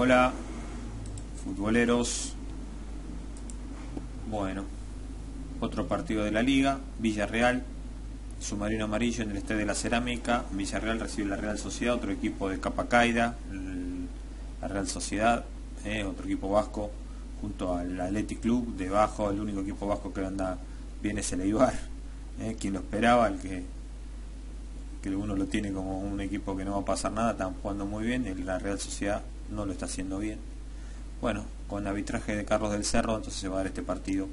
bola. Futboleros. Bueno, otro partido de la liga. Villarreal, submarino amarillo en el Estadio de la Cerámica. Villarreal recibe la Real Sociedad, otro equipo de capa caída. La Real Sociedad, otro equipo vasco, junto al Athletic Club de Bajo. El único equipo vasco que anda bien es el Eibar. Quien lo esperaba, el que uno lo tiene como un equipo que no va a pasar nada, están jugando muy bien. La Real Sociedad no lo está haciendo bien. Bueno, con arbitraje de Carlos del Cerro, entonces se va a dar este partido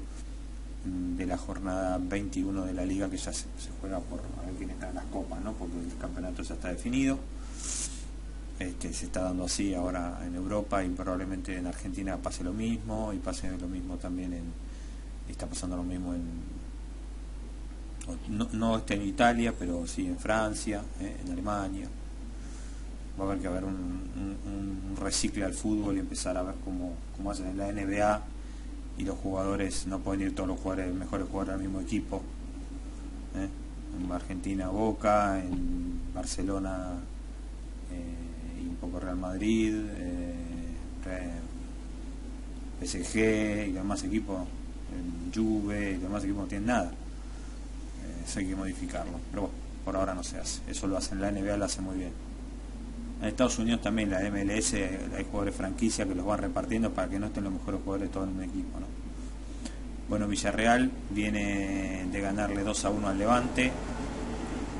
de la jornada 21 de la liga, que ya se juega por a ver quién está en las copas, ¿no? Porque el campeonato ya está definido. Se está dando así ahora en Europa, y probablemente en Argentina pase lo mismo, y pase lo mismo también está pasando lo mismo en, no está en Italia, pero sí en Francia, en Alemania. Va a haber que haber un recicle al fútbol y empezar a ver cómo hacen en la NBA, y los jugadores, no pueden ir todos los jugadores, mejores jugadores al mismo equipo. En Argentina Boca, en Barcelona y un poco Real Madrid, PSG y demás equipos, en Juve y demás equipos no tienen nada. Hay que modificarlo, pero bueno, por ahora no se hace. Eso lo hacen la NBA, lo hace muy bien. En Estados Unidos también, la MLS, hay jugadores franquicia que los van repartiendo para que no estén los mejores jugadores todos en un equipo, ¿no? Bueno, Villarreal viene de ganarle 2-1 al Levante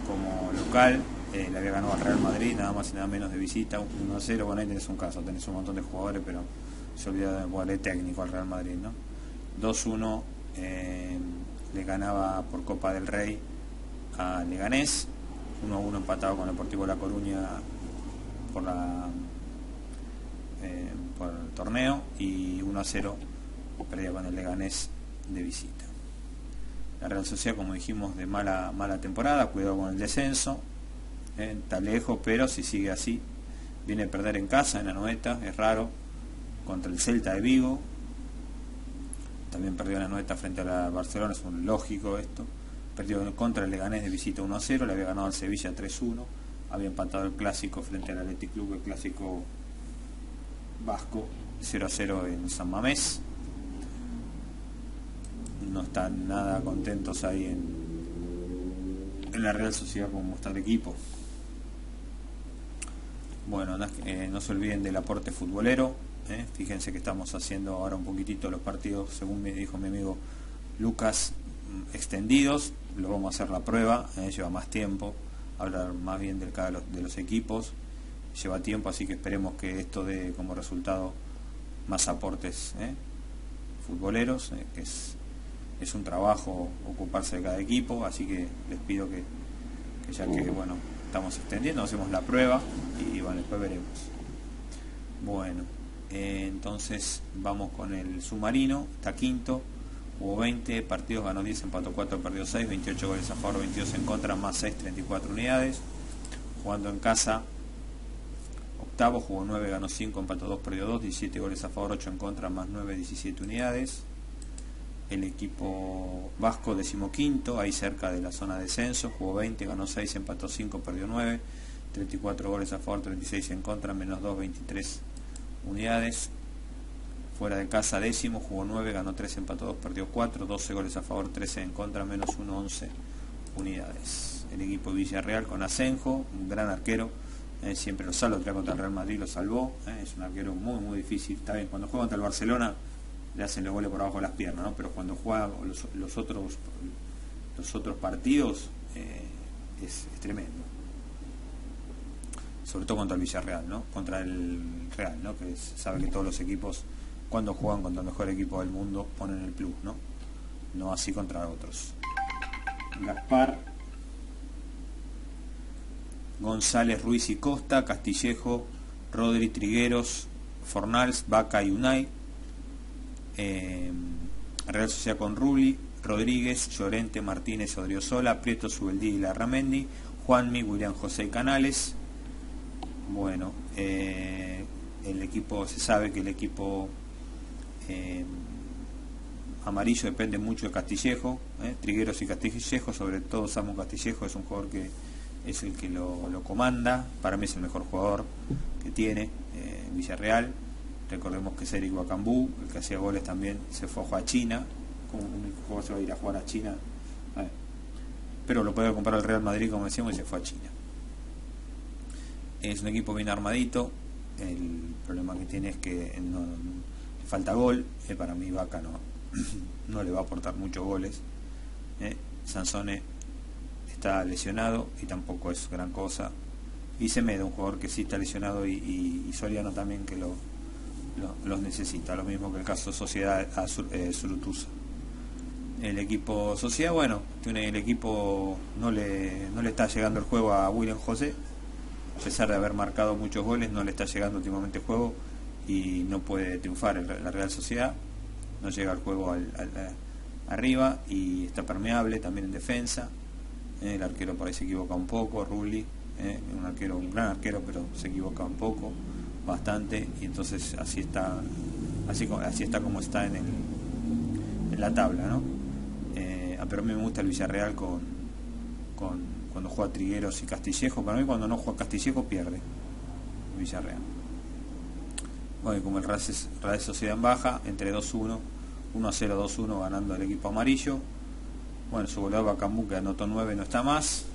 como local. Le había ganado al Real Madrid, nada más y nada menos, de visita, 1-0. Bueno, ahí tenés un caso, tenés un montón de jugadores, pero se olvidó de jugarle técnico al Real Madrid, ¿no? 2-1 le ganaba por Copa del Rey a Leganés. 1-1 empatado con el Deportivo La Coruña por el torneo, y 1-0 perdía con el Leganés de visita. La Real Sociedad, como dijimos, de mala temporada, cuidado con el descenso, está lejos, pero si sigue así, viene a perder en casa, en Anoeta, es raro, contra el Celta de Vigo. También perdió la Anoeta frente a la Barcelona, es un lógico esto. Perdió contra el Leganés de visita 1-0, le había ganado al Sevilla 3-1, había empatado el clásico frente al Athletic Club, el clásico vasco, 0-0 en San Mamés. No están nada contentos ahí en la Real Sociedad como está el equipo. Bueno, no se olviden del aporte futbolero. Fíjense que estamos haciendo ahora un poquitito los partidos, según me dijo mi amigo Lucas, extendidos. Lo vamos a hacer la prueba, lleva más tiempo hablar más bien del cada de los equipos, lleva tiempo, así que esperemos que esto dé como resultado más aportes futboleros. Es un trabajo ocuparse de cada equipo, así que les pido que ya que bueno, estamos extendiendo, hacemos la prueba y bueno, después veremos. Bueno, entonces vamos con el submarino. Está quinto, jugó 20 partidos, ganó 10, empató 4, perdió 6, 28 goles a favor, 22 en contra, más 6, 34 unidades. Jugando en casa, octavo, jugó 9, ganó 5, empató 2, perdió 2, 17 goles a favor, 8 en contra, más 9, 17 unidades. El equipo vasco, decimoquinto, ahí cerca de la zona de descenso, jugó 20, ganó 6, empató 5, perdió 9, 34 goles a favor, 36 en contra, menos 2, 23 unidades. Fuera de casa, décimo, jugó 9, ganó 3, empató 2, perdió 4, 12 goles a favor, 13 en contra, menos 1, 11 unidades. El equipo Villarreal con Asenjo, un gran arquero, siempre lo salva, contra el Real Madrid lo salvó, es un arquero muy difícil. Está bien, cuando juega contra el Barcelona le hacen los goles por abajo de las piernas, ¿no? Pero cuando juega los otros partidos es tremendo, sobre todo contra el Villarreal, ¿no? Contra el Real, ¿no? Que sabe que todos los equipos, cuando juegan contra el mejor equipo del mundo, ponen el plus, ¿no? No así contra otros. Gaspar, González, Ruiz y Costa, Castillejo, Rodri Trigueros, Fornals, Baca y Unai. Real Sociedad con Rubi Rodríguez, Llorente, Martínez, Odriosola, Prieto, Subeldí y Larramendi, Juanmi, William José y Canales. Bueno, el equipo, se sabe que el equipo amarillo depende mucho de Castillejo, Trigueros y Castillejo, sobre todo Samu Castillejo, es un jugador que es el que lo comanda. Para mí es el mejor jugador que tiene Villarreal, Recordemos que Eric Wakambú, el que hacía goles también, se fue a jugar a China. Como un jugador se va a ir a jugar a China. Pero lo puede comprar al Real Madrid, como decíamos, y se fue a China. Es un equipo bien armadito. El problema que tiene es que le falta gol. Para mí Baca no le va a aportar muchos goles. Sansone está lesionado y tampoco es gran cosa. Y Semedo, un jugador que sí está lesionado, y Soriano también, que los necesita. Lo mismo que el caso Sociedad, Surutusa. El equipo Sociedad, bueno, el equipo no le está llegando el juego a William José. A pesar de haber marcado muchos goles, no le está llegando últimamente el juego y no puede triunfar la Real Sociedad. No llega el juego arriba y está permeable también en defensa. El arquero por ahí se equivoca un poco, Rubli, un gran arquero, pero se equivoca un poco, bastante, y entonces así está como está en la tabla, ¿no? Pero a mí me gusta el Villarreal cuando juega Trigueros y Castillejo. Para mí, cuando no juega Castillejo, pierde Villarreal. Bueno, y como el Real Sociedad en baja, entre 2-1, 1-0, 2-1 ganando el equipo amarillo. Bueno, su goleador Bacambú, que anotó 9, no está más.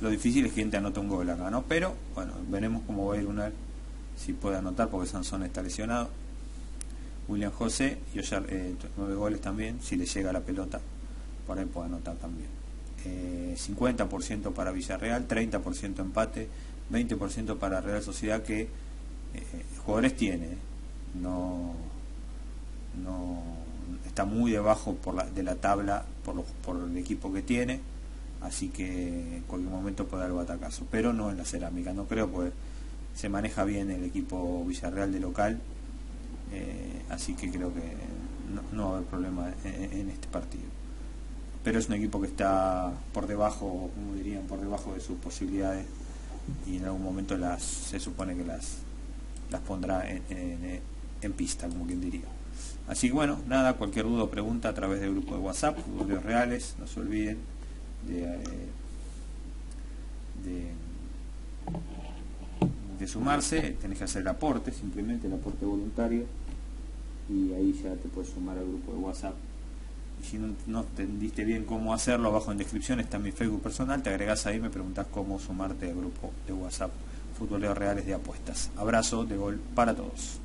Lo difícil es que gente anote un gol acá, ¿no? Pero, bueno, veremos cómo va a ir Unai, si puede anotar, porque Sansón está lesionado. William José y Ollar, 9 goles también. Si le llega la pelota, por ahí puede anotar también. 50% para Villarreal, 30% empate, 20% para Real Sociedad, que jugadores tiene. No está muy debajo de la tabla por el equipo que tiene, así que en cualquier momento puede dar batacazo, pero no en la cerámica, no creo, pues se maneja bien el equipo Villarreal de local, así que creo que no va a haber problema en este partido. Pero es un equipo que está por debajo, como dirían, por debajo de sus posibilidades, y en algún momento se supone que las pondrá en pista, como quien diría. Así que bueno, nada, cualquier duda o pregunta a través del grupo de WhatsApp, Futboleros Reales, no se olviden de sumarse. Tenés que hacer el aporte, simplemente el aporte voluntario, y ahí ya te puedes sumar al grupo de WhatsApp. Y si no entendiste bien cómo hacerlo, abajo en descripción está mi Facebook personal, te agregás ahí y me preguntás cómo sumarte al grupo de WhatsApp Futboleros Reales de Apuestas. Abrazo de gol para todos.